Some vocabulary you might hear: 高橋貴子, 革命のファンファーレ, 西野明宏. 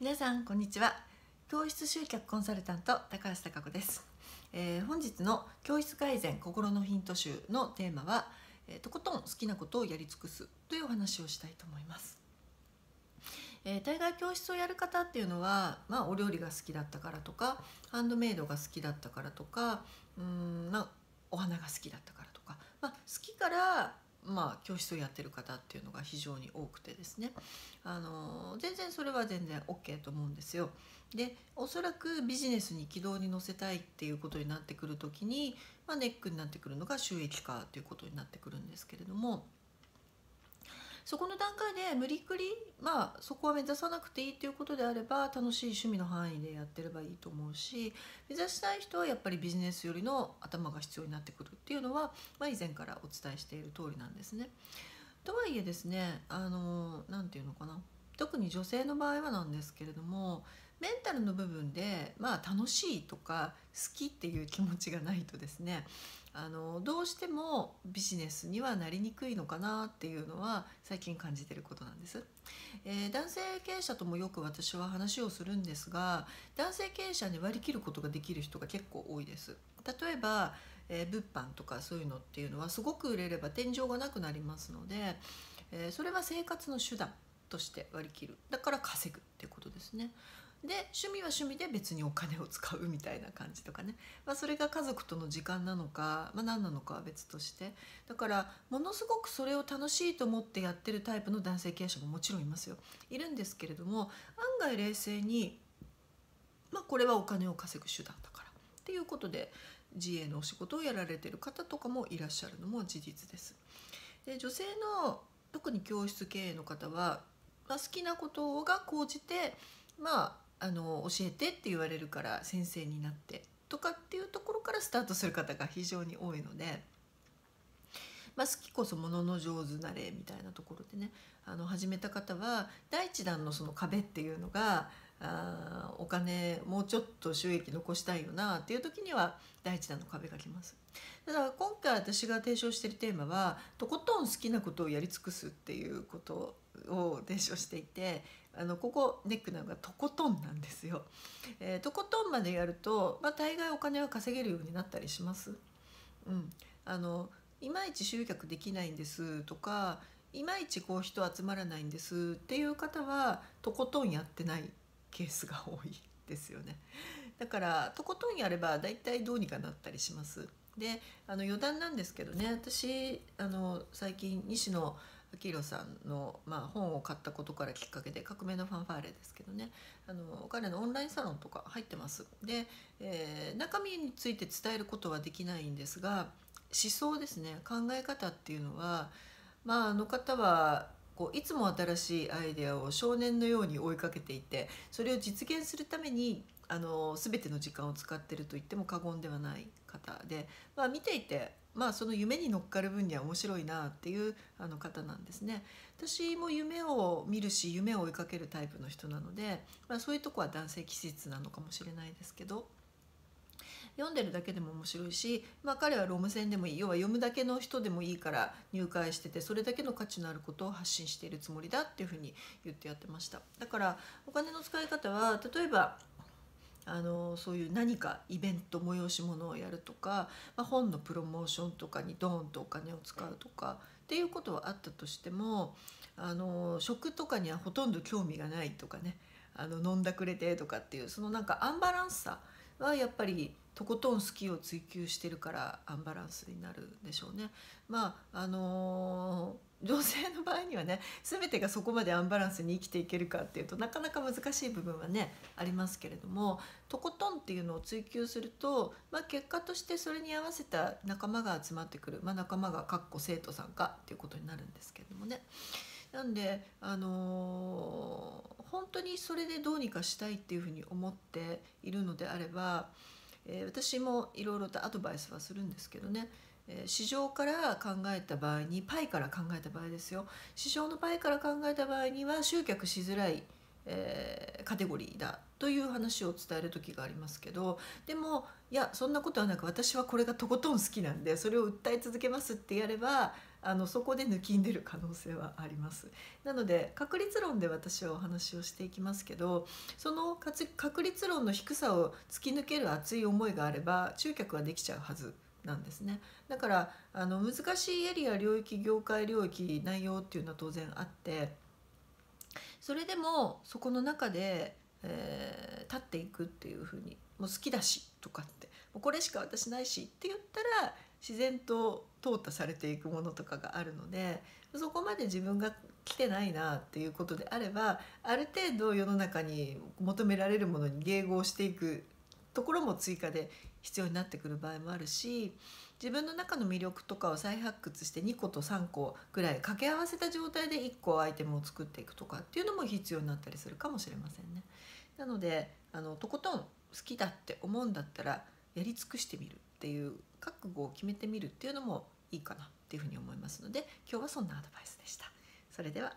皆さんこんにちは。教室集客コンサルタント高橋貴子です。本日の教室改善心のヒント集のテーマは、とことん好きなことをやり尽くすというお話をしたいと思います。大概教室をやる方っていうのは、お料理が好きだったからとか、ハンドメイドが好きだったからとか、お花が好きだったからとか、好きから教室をやってる方っていうのが非常に多くてですね、それは全然 OK と思うんですよ。で、おそらくビジネスに軌道に乗せたいっていうことになってくる時に、ネックになってくるのが収益化ということになってくるんですけれども、そこの段階で無理くり、そこは目指さなくていいということであれば、楽しい趣味の範囲でやってればいいと思うし、目指したい人はやっぱりビジネスよりの頭が必要になってくるっていうのは、以前からお伝えしている通りなんですね。とはいえですね、特に女性の場合はなんですけれども、メンタルの部分で、楽しいとか好きっていう気持ちがないとですね、どうしてもビジネスにはなりにくいのかなっていうのは最近感じていることなんです。男性経営者ともよく私は話をするんですが、男性経営者に割り切ることができる人が結構多いです。例えば、物販とかそういうのっていうのはすごく売れれば天井がなくなりますので、それは生活の手段として割り切る。だから稼ぐっていうことですね。で、趣味は趣味で別にお金を使うみたいな感じとかね、それが家族との時間なのか、何なのかは別として、だからものすごくそれを楽しいと思ってやってるタイプの男性経営者ももちろんいますよ、いるんですけれども、案外冷静に、これはお金を稼ぐ手段だからっていうことで自営のお仕事をやられてる方とかもいらっしゃるのも事実です。で、女性の特に教室経営の方は、好きなことが高じて、教えてって言われるから先生になってとかっていうところからスタートする方が非常に多いので、好きこそものの上手なれみたいなところでね、始めた方は第一弾のその壁っていうのが、お金もうちょっと収益残したいよなっていう時には第一弾の壁がきます。だから今回私が提唱しているテーマは、とことん好きなことをやり尽くすっていうことを提唱していて、ここネックなのがとことんなんですよ。とことんまでやると、大概お金は稼げるようになったりします。いまいち集客できないんですとか、いまいちこう人集まらないんですっていう方はとことんやってないケースが多いですよね。だからとことんやればだいたいどうにかなったりします。で、余談なんですけどね、私最近西野明宏さんの、本を買ったことからきっかけで「革命のファンファーレ」ですけどね、彼のオンラインサロンとか入ってます。で、中身について伝えることはできないんですが、思想ですね、考え方っていうのは、あの方はこういつも新しいアイデアを少年のように追いかけていて、それを実現するために全ての時間を使ってると言っても過言ではない方で、見ていて、その夢に乗っかる分には面白いなっていう方なんですね。私も夢を見るし、夢を追いかけるタイプの人なので、そういうとこは男性気質なのかもしれないですけど、読んでるだけでも面白いし、彼はロム線でもいい、要は読むだけの人でもいいから入会してて、それだけの価値のあることを発信しているつもりだっていうふうに言ってやってました。だからお金の使い方は、例えばそういう何かイベント、催し物をやるとか、本のプロモーションとかにドーンとお金を使うとかっていうことはあったとしても、食とかにはほとんど興味がないとかね、飲んだくれてとかっていう、そのなんかアンバランスさはやっぱりとことん好きを追求してるからアンバランスになるでしょうね。女性の場合にはね、全てがそこまでアンバランスに生きていけるかっていうと、なかなか難しい部分はねありますけれども、とことんっていうのを追求すると、結果としてそれに合わせた仲間が集まってくる、仲間がかっこ生徒さんかっていうことになるんですけれどもね。なんで本当にそれでどうにかしたいっていうふうに思っているのであれば、私もいろいろとアドバイスはするんですけどね、市場から考えた場合に、パイから考えた場合ですよ、市場のパイから考えた場合には集客しづらい、カテゴリーだという話を伝える時がありますけど、でもいや、そんなことはなく、私はこれがとことん好きなんで、それを訴え続けますってやれば、そこで抜きんでる可能性はあります。なので確率論で私はお話をしていきますけど、その確率論の低さを突き抜ける熱い思いがあれば集客はできちゃうはずなんですね。だから難しいエリア、領域、業界、領域、内容っていうのは当然あって、それでもそこの中で、立っていくっていう風に、もう好きだしとかってもうこれしか私ないしって言ったら自然と淘汰されていくものとかがあるので、そこまで自分が来てないなっていうことであれば、ある程度世の中に求められるものに迎合していくところも追加で必要になってくる場合もあるし、自分の中の魅力とかを再発掘して2個と3個ぐらい掛け合わせた状態で1個アイテムを作っていくとかっていうのも必要になったりするかもしれませんね。なのでとことん好きだって思うんだったらやり尽くしてみるっていう覚悟を決めてみるっていうのもいいかなっていうふうに思いますので、今日はそんなアドバイスでした。それでは。